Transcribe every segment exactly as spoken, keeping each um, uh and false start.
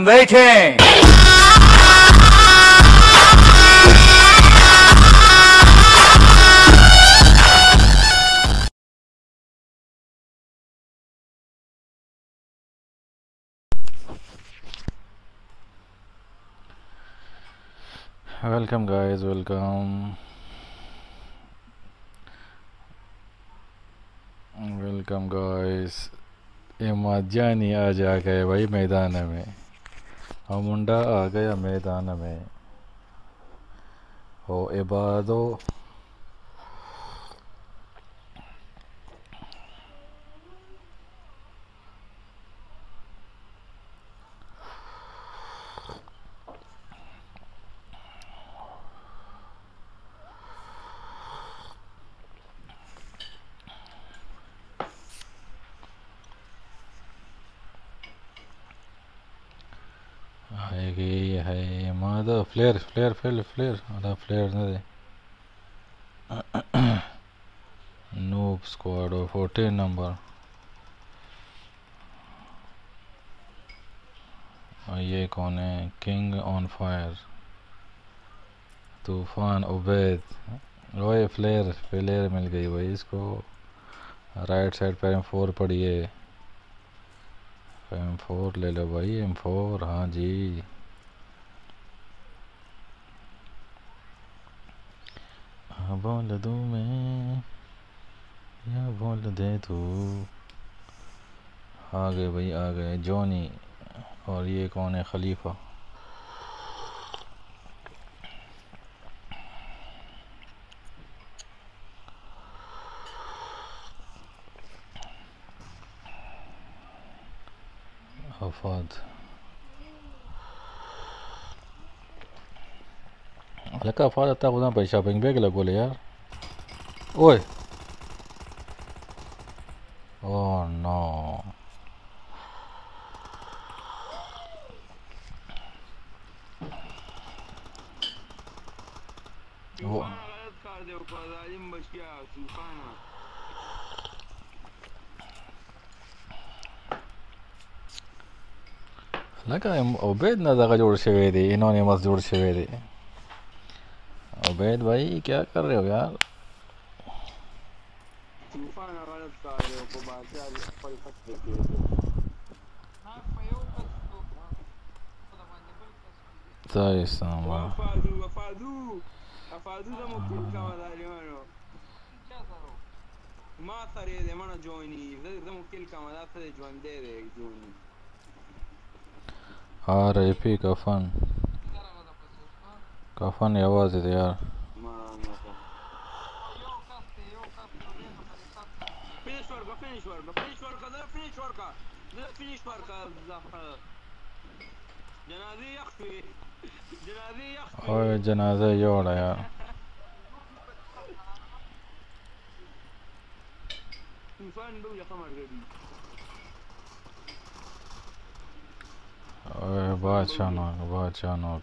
I'm waiting. Welcome guys, welcome. Welcome guys. ये मजा नहीं आ जा गए भाई मैदान में, और मुंडा आ गया मैदान में। हो इबादो फ्लेयर फ्लेयर फ्लेयर फ्लेयर अदा फ्लेयर ने दे नूब स्क्वाड और फोर्टीन नंबर। और ये कौन है? किंग ऑन फायर, तूफान, उबैद। ओए फ्लेयर फ्लेयर मिल गई भाई इसको। राइट साइड पर एम फोर पड़ी है, एम फोर ले लो भाई, एम फोर। हाँ जी, बोल दूं मैं या बोल दे तू। आ गए भाई, आ गए जॉनी। और ये कौन है? खलीफा। हफाद लका फाद आता खुदा भाई। शॉपिंग बैग लगोले यार। ओए ओह नो, वो कर दे ऊपर जालिम बचिया सुखाना। लका उबैद ना दगा जोड़ से वे दे, इन्होंने मस जोड़ से वे दे। उबैद भाई क्या कर रहे हो यार? आर एफ का फन कफन आवाज है यार। और जनाजा जोड़ा यार। बादशाह नौक, बादशाह नौक।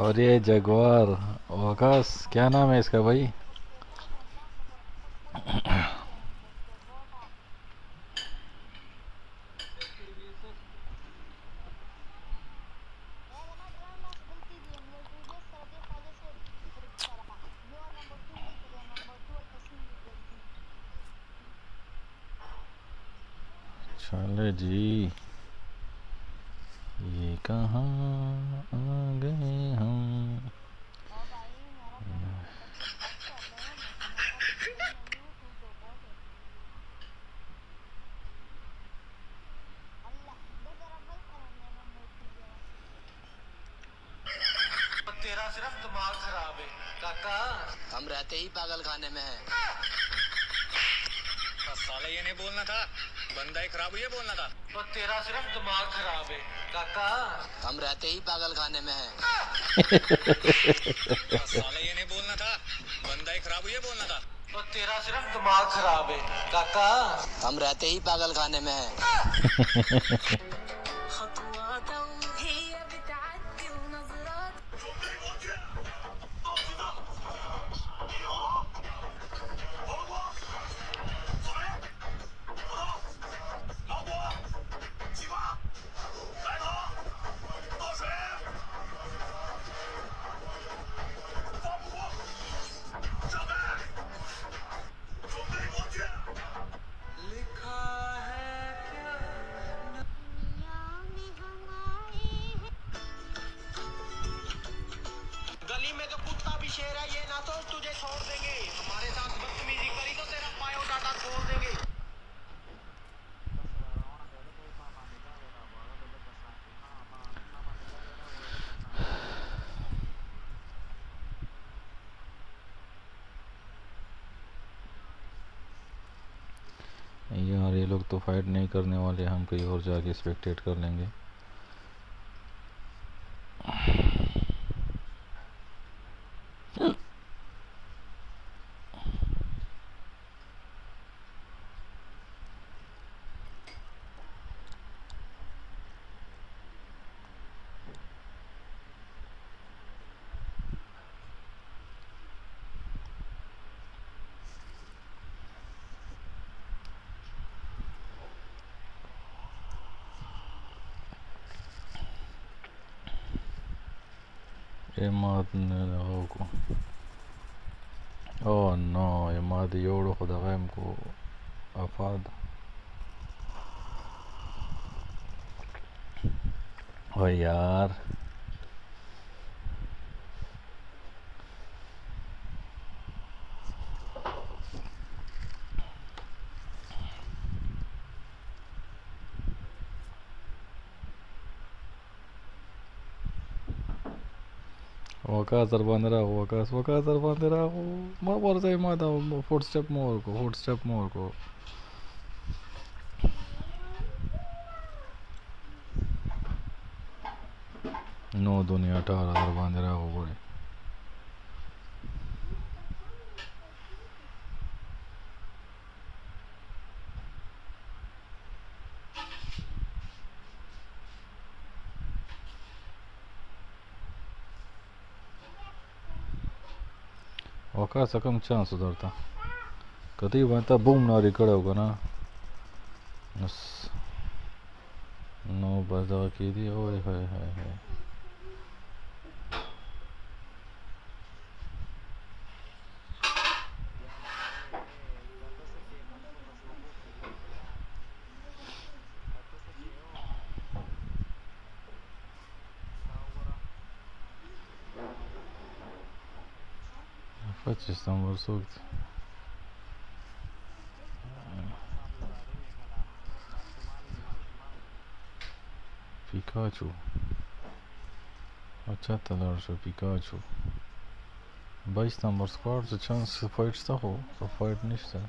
और ये जगवार वकास, क्या नाम है इसका भाई? चले जी, ये कहाँ आ गए हम? काका, हम रहते ही पागल खाने में है। साला ये नहीं बोलना था, बंदा ही खराब हुई है बोलना था। तो तेरा सिर्फ दिमाग खराब है काका, हम रहते ही पागल खाने में है। साला ये नहीं बोलना था, बंदा ही खराब हुई है बोलना था। तो तेरा सिर्फ दिमाग खराब है काका, हम रहते ही पागल खाने में है। ये ना तो तुझे छोड़ देंगे, हमारे साथ बदतमीजी करी तो तेरा बायोडाटा खोल देंगे। यार ये लोग तो फाइट नहीं करने वाले, हम कहीं और जाके स्पेक्टेट कर लेंगे। Imad Oh no, Imad yoru khudaghem ko afad. Oh yaar. وكاثر باندراغو وكاس وكاثر باندراغو ما بار زي ما دا فور ستيب موركو فور ستيب موركو نو دنيا अठारह हज़ार باندراغو بوري वकास कम चांस उधरता कधी बनता बूम ना रिकॉर्ड होगा ना बस नौ बजा की दी ओए हाय हाय हाय İstanbul var soğuktu. Pikachu. Açatalar şu Pikachu. बाईस नंबर स्क्वाड से चांस फाइट्स तो हो, तो फाइट नहीं था।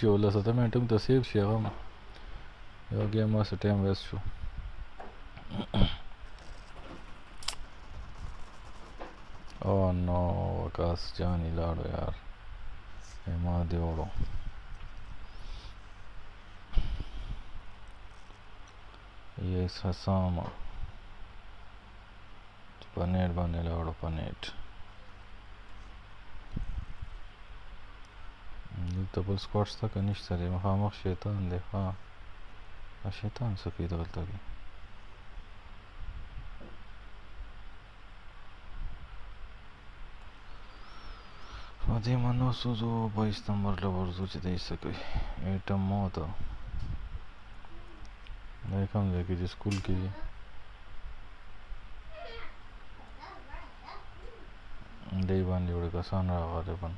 Jolla sata me atom tasib shegam yo game was time waste chu oh no kas jani lado yaar e ma de oro yes hasama panet banela oro panet double squats da kaniştari mahamak şeytan defa a şeytan sefid oldu ki hadi mano suzu बाईस number la varzu che de sakai atom mota naikam de ki school ki dei ban de ur kasan ra gaban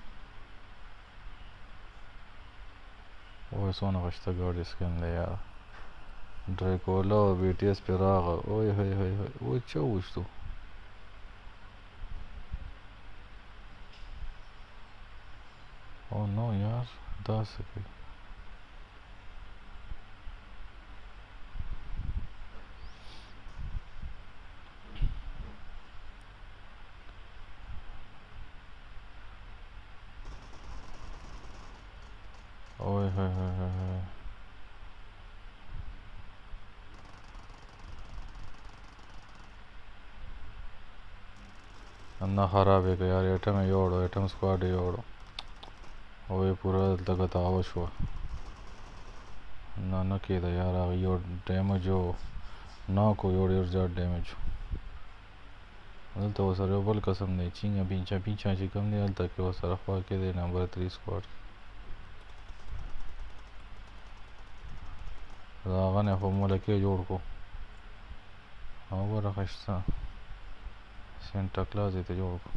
Oy son maçta gördü skinle ya. Draco'la B T S Piraga. Oy hay hay hay. Oy çavuştu. Oh no yar. Daha sıkı. Oy hay hay hay hay. अन्ना खराब है यार atom है योड़ो atom squad है योड़ो और ये पूरा लगता आवश्य हुआ ना ना किया था यार आगे योड़ डैमेज हो ना को योड़ योड़ ज़्यादा डैमेज हो अलता वो सारे बल कसम नहीं चिंगा बींचा बींचा चिकम नहीं अलता कि वो सारा ख्वाह के दे नंबर थ्री स्क्वाड रागा ने खूब मोला किया योड़ को हाँ वो रखा सेंटा क्लास देते जोड़ को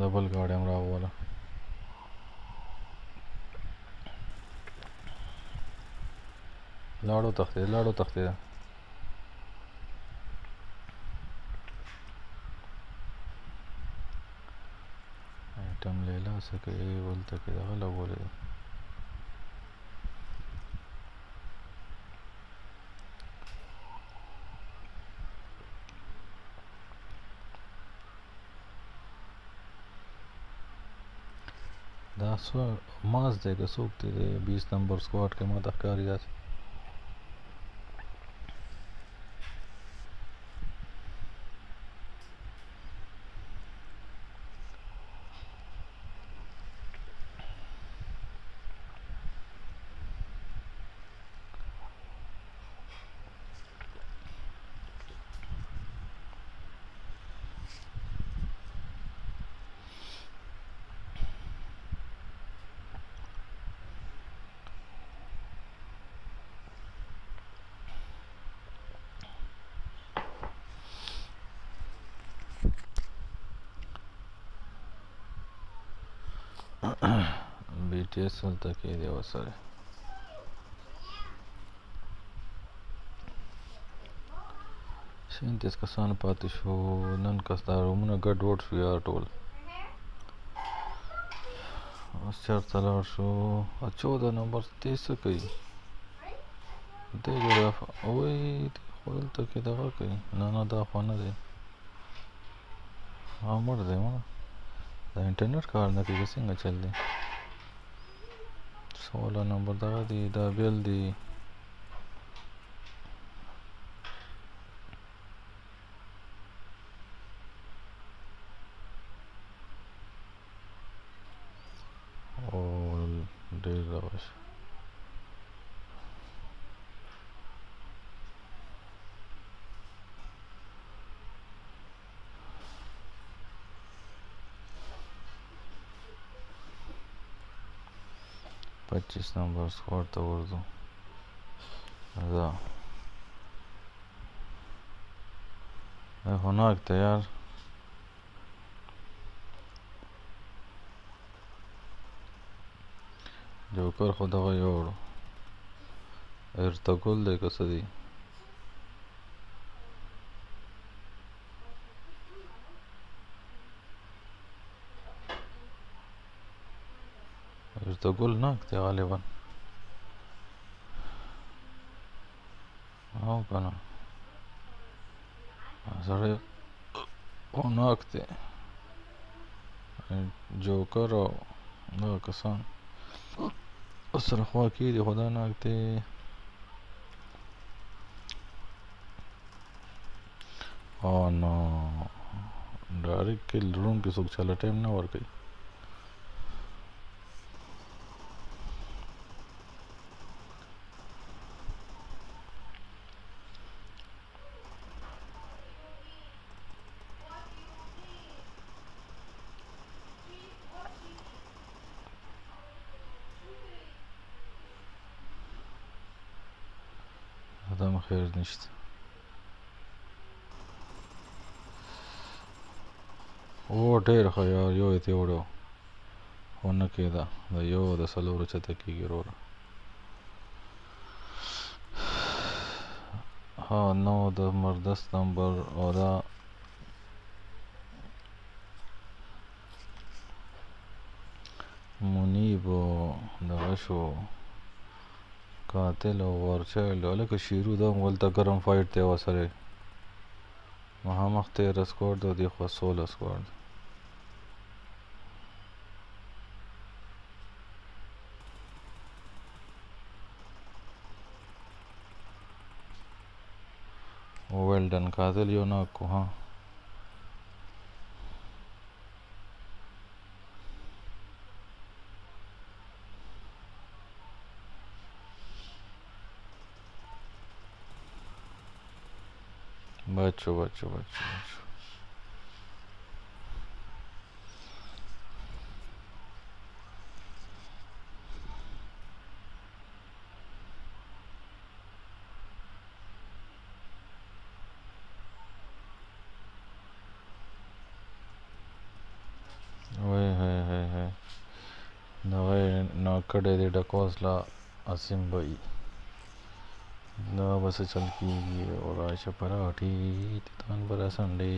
डबल गार्ड है हमारा वाला लाडो तख्ते लाडो तख्ते आइटम ले ला सके बोलते कि दाखला बोले सो मास देगा सोखते थे बीस नंबर स्क्वाड के माता कारी आज बीटीएस चलता के देवा सारे सेंटेस कसान पाते शो नन कसदार उमना गड वोट यार टोल अस्तर तलार शो अच्छो द नंबर तीस कई दे जो ओए खोल तो के दवा कई ना ना दा खाना दे हमर दे मां द इंटरनेट कार ना के सिंग चल दे सोलह नंबर दवा दी डबल दी और डेढ़ रवाश पच्चीस नंबर स्कोर तो कर दूं ज़ा ये होना एक तैयार जो कर खुदा का योर इर्तगुल देखा सदी तो गुलना क्या वालेबन हाँ कहना सारे ओना क्या जो करो ना कसान उस रखवा की दिखोदा ना क्या ओ ना डायरेक्ट के रूम के सुख चला टाइम ना और कहीं Adam hayır nişte. O der hayır yo eti oru. ஒன்று கேதா ஐயோ அதை சொல்ல உச்சத்தை கீக்கிறோம் ها نو ده مردس نمبر ودا منيب دغشو قاتل ورچل ولکه شیرو دا مول تا گرم فایټ ته وسره مخامخ تیر اسکواد او دی خو سول اسکواد वेल डन कातिल यो ना को हाँ बच्चो बच्चो बच्चो बच्चो دے ڈکوسلا عاصم بھائی نہ بس چل کی اور عائشہ پراٹھی تان پر سنڈے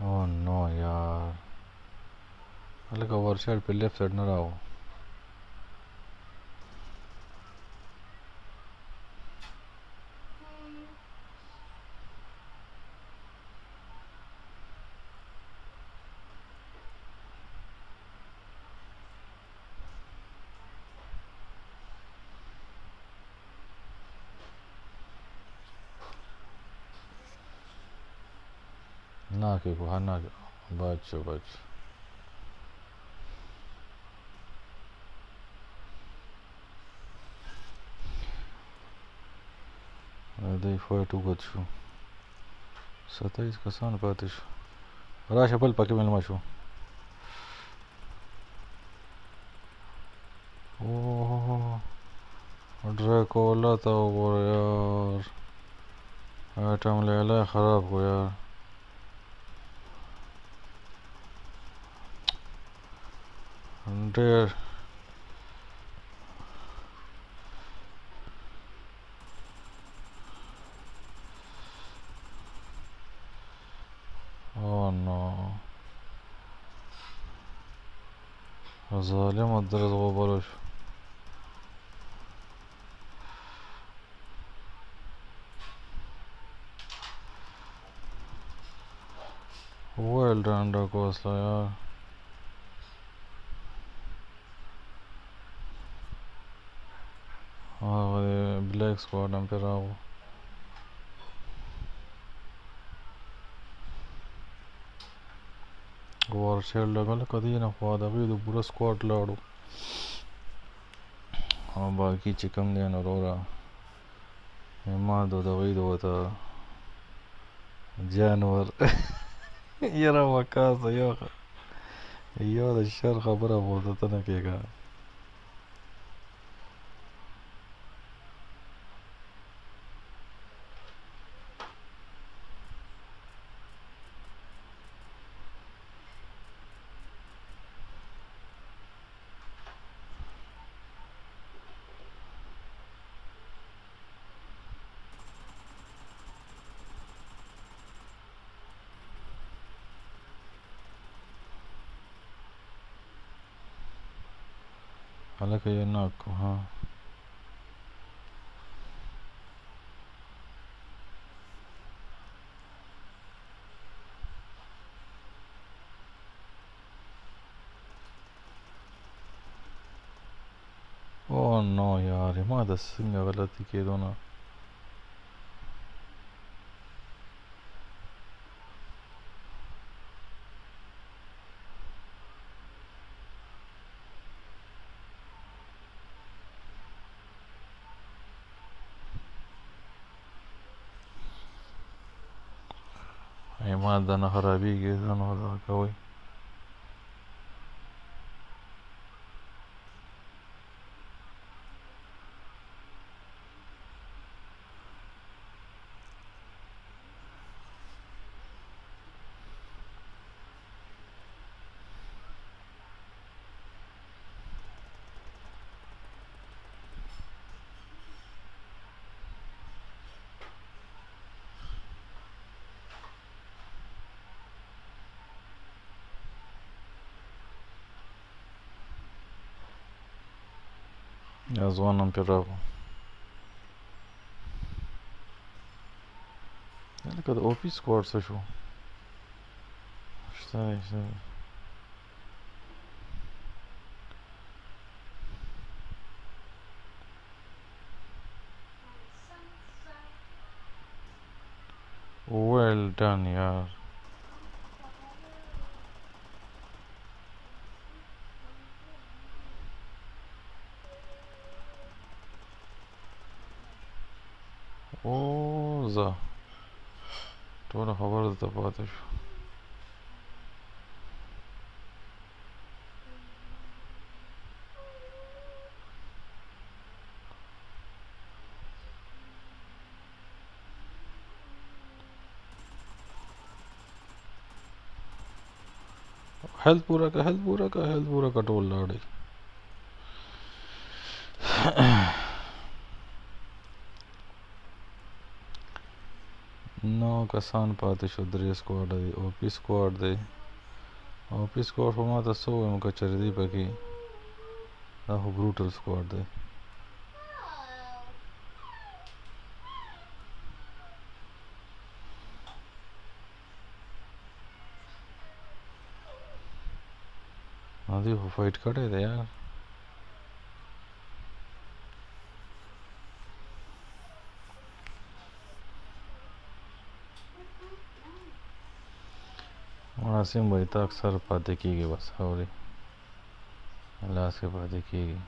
او نو یار الگ ورشل پہ لیفٹ سائیڈ نہ رہو ناكي كو هناك باتشو باتشو هذا فايت وقت شو ستايس كسان باتش راش أبل باكي من المشو أوه دراكولا تاوبر يار آيتم ليلة خراب كو يار ډېر او نو ظالم درز غوبلو شو ویل ډن ډکوسلا یار بلاک स्क्वाड हम पे रहा हूँ और शेल लगल कदी ना ख्वाद अभी तो पूरा स्क्वाड लाडू और बाकी चिकन देना रोरा माँ दो दवाई दो था जानवर ये रहा वकास यो यो तो शर खबर बोलता था ना क्या अलग ये ना को हाँ ओ नो यार ये माँ दस सिंगा गलती की दोनों ایمان دنه خرابیږي ځنه دا کوي Я звоном пирогу. Ne kadar O P squad'sa şu. İşte işte. Well done ya. Oza. Doğru haber de tapadı şu. Health पूरा का हेल्थ पूरा का हेल्थ पूरा का टोल लाड़े नौ किसान पाते शुद्री स्क्वाड दे ओपी स्क्वाड दे ओपी स्क्वाड फॉर्मा तो सौ एम का चरिदी पकी राहु ब्रूटल स्क्वाड दे आधी वो फाइट करे थे यार वासिम भाई तो अक्सर पाते की गई बस और लास्ट के पाते की गई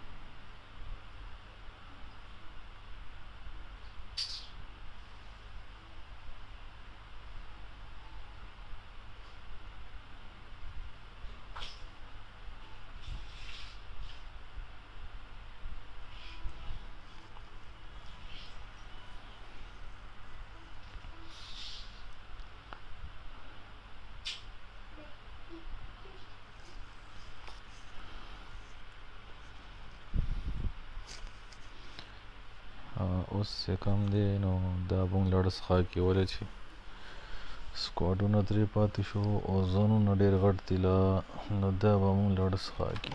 उससे कम देनो दाबुंग लड़स खा के वाले छी स्क्वाडों न त्रे पाती शो ओजोनों न डेर गट तिला न दाबुंग लड़स खा के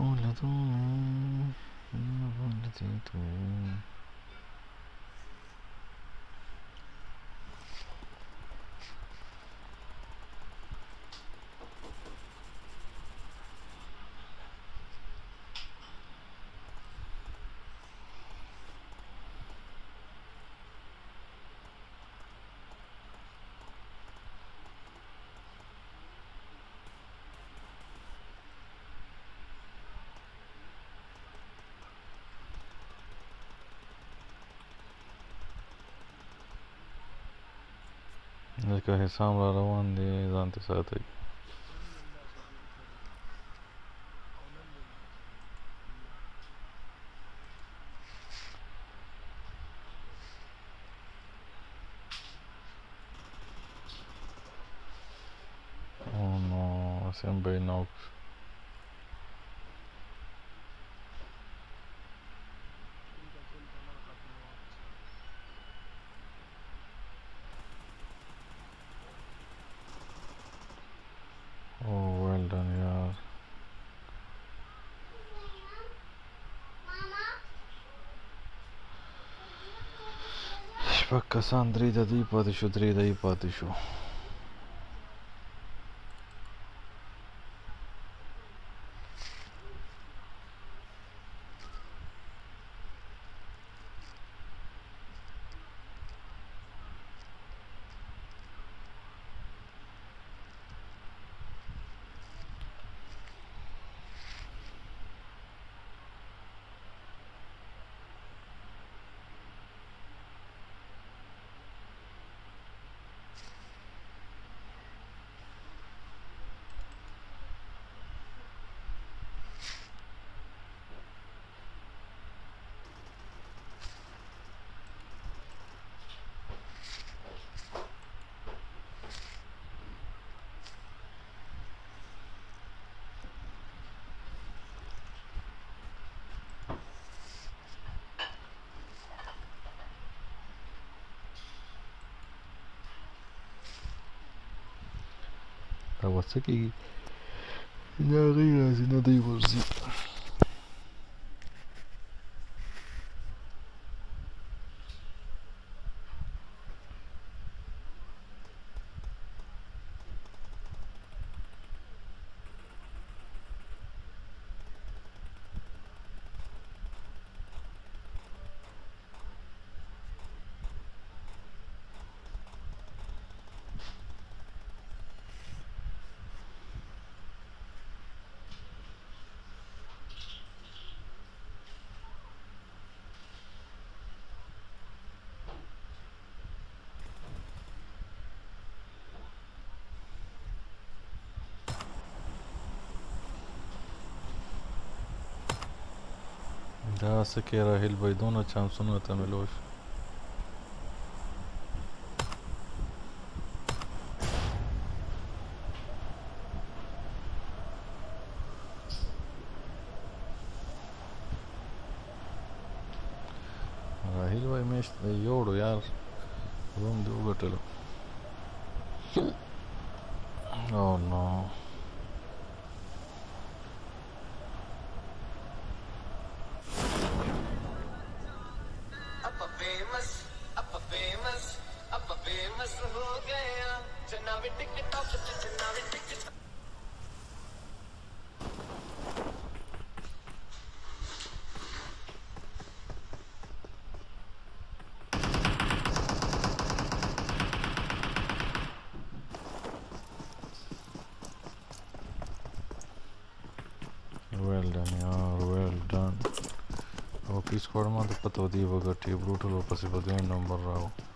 Hola tú, hola tú. इसका हिसाब ला रवान दे जानते साथ है Sen bij Nox. Oh, well done, yaar. Bak kasan drida değil patişu, drida iyi patişu. What's the No, دا سکه راهیل بایدونه چانسونه تا ملوش راهیل بای میشت یوڑو یار روم دیو گتلو او نو This is the first time that I have to do this.